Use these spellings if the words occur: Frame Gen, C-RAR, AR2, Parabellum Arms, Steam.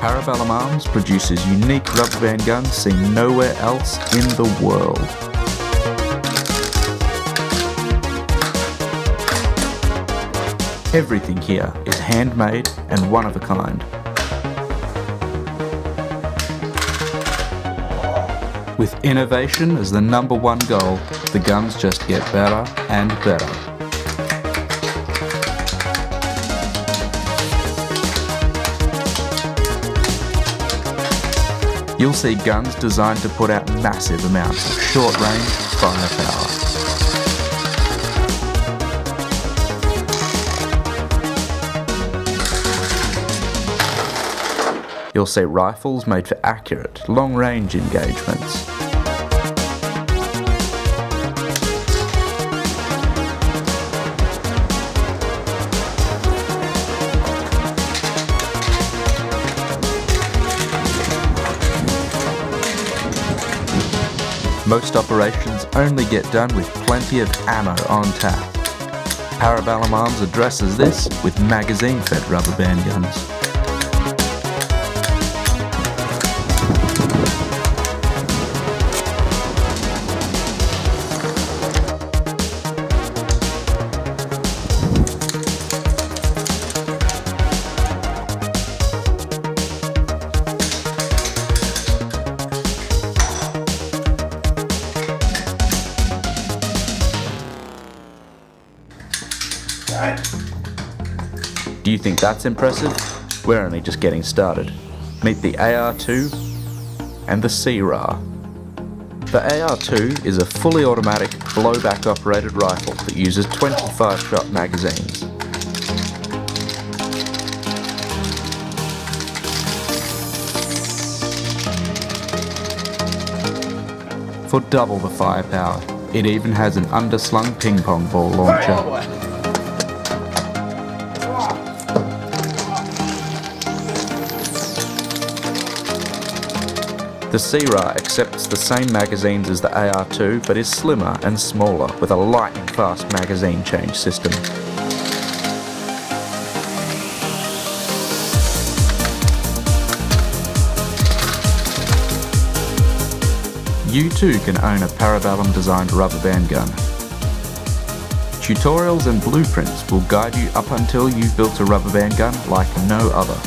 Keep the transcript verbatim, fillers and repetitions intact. Parabellum Arms produces unique rubber band guns seen nowhere else in the world. Everything here is handmade and one of a kind. With innovation as the number one goal, the guns just get better and better. You'll see guns designed to put out massive amounts of short-range firepower. You'll see rifles made for accurate, long-range engagements. Most operations only get done with plenty of ammo on tap. Parabellum Arms addresses this with magazine-fed rubber band guns. Do you think that's impressive? We're only just getting started. Meet the A R two and the C R A R. The A R two is a fully automatic, blowback operated rifle that uses twenty-five shot magazines. For double the firepower, it even has an underslung ping pong ball launcher. The C R A R accepts the same magazines as the A R two, but is slimmer and smaller with a lightning-fast magazine change system. You too can own a Parabellum-designed rubber band gun. Tutorials and blueprints will guide you up until you've built a rubber band gun like no other.